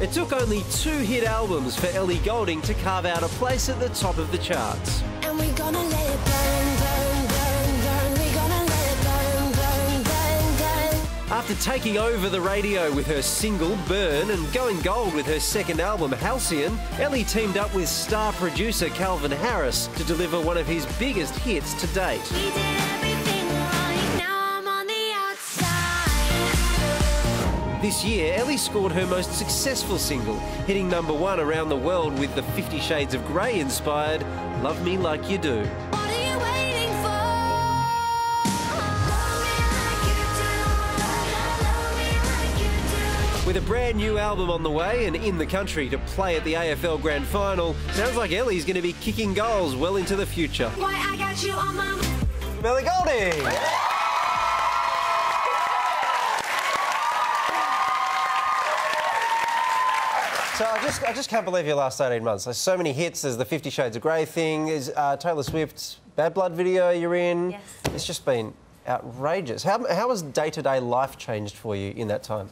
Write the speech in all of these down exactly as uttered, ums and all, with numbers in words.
It took only two hit albums for Ellie Goulding to carve out a place at the top of the charts. And we're gonna let it burn, burn, burn, burn. We're gonna let it burn, burn, burn, burn. After taking over the radio with her single Burn and going gold with her second album Halcyon, Ellie teamed up with star producer Calvin Harris to deliver one of his biggest hits to date. He did. This year, Ellie scored her most successful single, hitting number one around the world with the Fifty Shades of Grey inspired Love Me Like You Do. What are you waiting for? Love me like you do. Love me like you do. With a brand new album on the way and in the country to play at the A F L Grand Final, sounds like Ellie's going to be kicking goals well into the future. Why, I got you on my... Ellie Goulding! So I just, I just can't believe your last eighteen months. There's so many hits. There's the Fifty Shades of Grey thing. There's uh, Taylor Swift's Bad Blood video you're in. Yes. It's just been outrageous. How, how has day-to-day life changed for you in that time?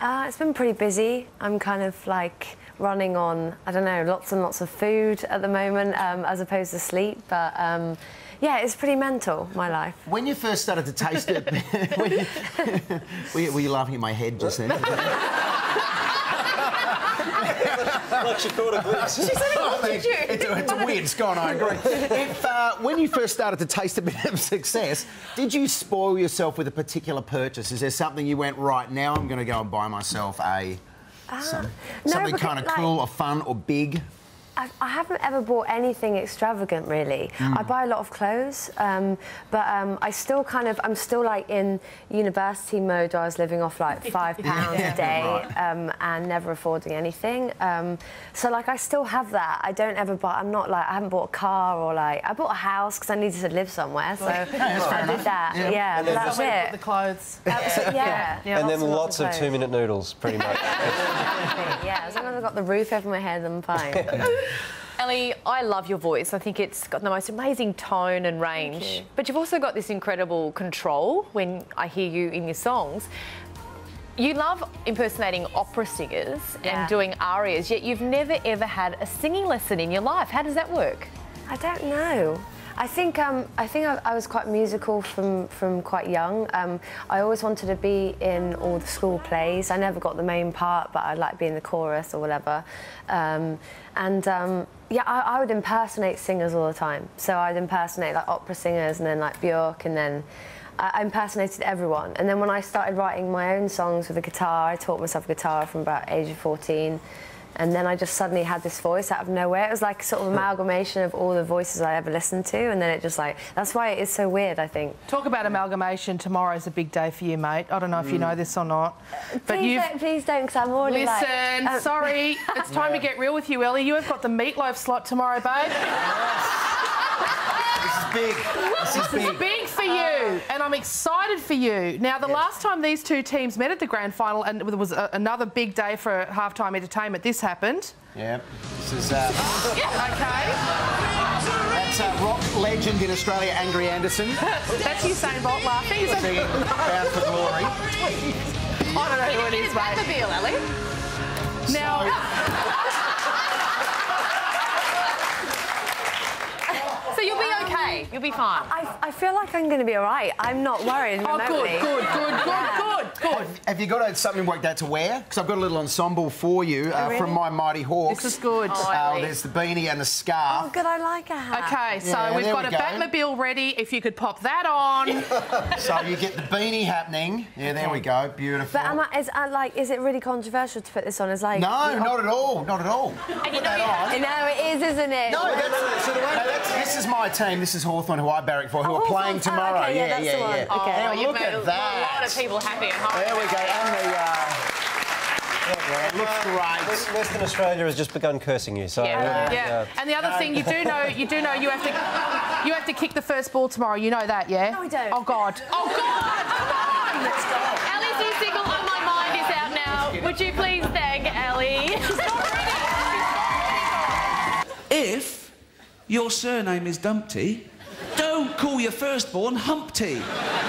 Uh, it's been pretty busy. I'm kind of like running on, I don't know, lots and lots of food at the moment, um, as opposed to sleep. But um, yeah, it's pretty mental, my life. When you first started to taste it, were, you, were, you, were you laughing at my head just then? Like she caught a glimpse. She said it wasn't you. It's, it's a weird scone, I agree. If, uh, when you first started to taste a bit of success, did you spoil yourself with a particular purchase? Is there something you went, right, now I'm going to go and buy myself a... Uh, some, no, something kind of like, cool or fun or big? I, I haven't ever bought anything extravagant, really. Mm. I buy a lot of clothes, um, but um, I still kind of... I'm still, like, in university mode. I was living off, like, five pounds yeah, a day right. um, and never affording anything. Um, so, like, I still have that. I don't ever buy... I'm not, like... I haven't bought a car or, like... I bought a house because I needed to live somewhere, so yeah, that's I did that. Yeah, yeah and then that's it. The clothes. Absolutely, yeah. yeah. yeah. And lots then lots of, of two-minute noodles, pretty much. Yeah, as long as I've got the roof over my head, I'm fine. Ellie, I love your voice. I think it's got the most amazing tone and range. You. But you've also got this incredible control when I hear you in your songs. You love impersonating opera singers yeah. and doing arias, yet you've never, ever had a singing lesson in your life. How does that work? I don't know. I think um, I think I, I was quite musical from from quite young. Um, I always wanted to be in all the school plays. I never got the main part, but I liked being the chorus or whatever. Um, and um, yeah, I, I would impersonate singers all the time. So I'd impersonate like opera singers, and then like Björk, and then I impersonated everyone. And then when I started writing my own songs with a guitar, I taught myself guitar from about age of fourteen. And then I just suddenly had this voice out of nowhere. It was like sort of amalgamation of all the voices I ever listened to, and then it just like... That's why it is so weird, I think. Talk about amalgamation. Tomorrow's a big day for you, mate. I don't know if mm. you know this or not. But please, don't, please don't, because I'm already Listen, like... Listen, um... sorry. It's time yeah. to get real with you, Ellie. You have got the meatloaf slot tomorrow, babe. This is big. This is big. This is big for you, and I'm excited for you. Now, the yes. last time these two teams met at the grand final, and there was a, another big day for halftime entertainment, this happened. Yeah, this is... Uh... okay. That's a rock legend in Australia, Angry Anderson. That's Usain Bolt laughing. He's singing Bound for Glory. I don't know who it is, mate. It's Batmobile, Ellie. Now... So... So you'll be okay. Um, you'll be fine. I, I feel like I'm going to be all right. I'm not worried remotely. Oh, good, good, good, good, yeah. good, good. Have, have you got something like that to wear? Because I've got a little ensemble for you uh, oh, really? from my Mighty Hawks. This is good. Oh, uh, there's the beanie and the scarf. Oh, good, I like a hat. Okay, so yeah, we've got we a go. Batmobile ready. If you could pop that on. So you get the beanie happening. Yeah, there okay. we go. Beautiful. But am I, is, I like, is it really controversial to put this on? Is like no, you know, not at all, not at all. And you know, you know, it is, isn't it? No, that's, that's, so the way, no, that's this is. My team, this is Hawthorn, who I barrack for, who oh, are playing oh, tomorrow. Okay, yeah, yeah, yeah. yeah, yeah. Oh, okay. Now, look at that. A lot of people happy at home. There we go. And the, uh... It looks great. Western Australia has just begun cursing you, so... Yeah, yeah. yeah. And the other no. thing, you do know, you do know you have to... You have to kick the first ball tomorrow, you know that, yeah? No, we don't. Oh, God. Oh, God! Come on! Let's go. Ellie's new single, On My Mind, is out now. Would you please thank Ellie? She's not ready. If... your surname is Dumpty, don't call your firstborn Humpty.